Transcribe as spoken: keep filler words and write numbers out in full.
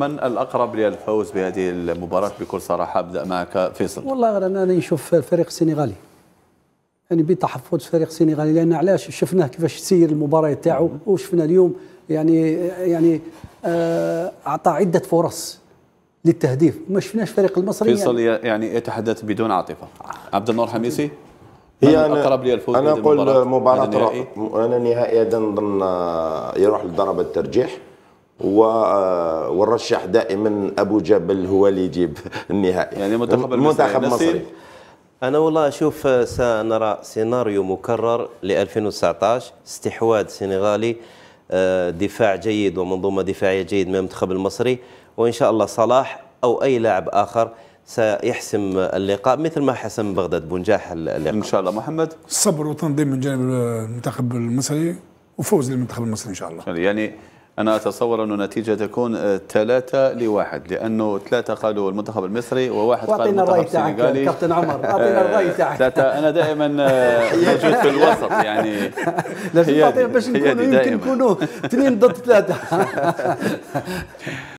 من الأقرب للفوز بهذه المباراة بكل صراحة؟ أبدأ معك فيصل. والله أنا نشوف الفريق السنغالي، يعني بتحفظ فريق السنغالي، لأن علاش شفناه كيفاش تسير المباراة تاعو، وشفنا اليوم يعني يعني أعطى عدة فرص للتهديف، ما شفناش فريق المصري. فيصل يعني, يعني يتحدث بدون عاطفة. عبد النور حميسي، هي أنا أقرب لي الفوز. أنا أقول مباراة أنا نهائي هذا نظن يروح لضربة الترجيح، والرشح دائما ابو جبل هو اللي يجيب النهائي، يعني منتخب المنتخب المصري. انا والله اشوف سنرى سيناريو مكرر ل ألفين وتسعطاش، استحواذ سنغالي، دفاع جيد ومنظومه دفاعيه جيد من المنتخب المصري، وان شاء الله صلاح او اي لاعب اخر سيحسم اللقاء مثل ما حسم بغداد بونجاح اللقاء ان شاء الله. محمد، صبر وتنظيم من جانب المنتخب المصري وفوز للمنتخب المصري ان شاء الله. يعني أنا أتصور أن النتيجة تكون ثلاثة لواحد، لأنه ثلاثة قالوا المنتخب المصري وواحد قال المنتخب السنغالي. كابتن عمر أعطينا الرأي تاعك. أنا دائما موجود في الوسط، يعني لازم تعطينا باش نكونوا يمكن نكونوا اثنين ضد ثلاثة.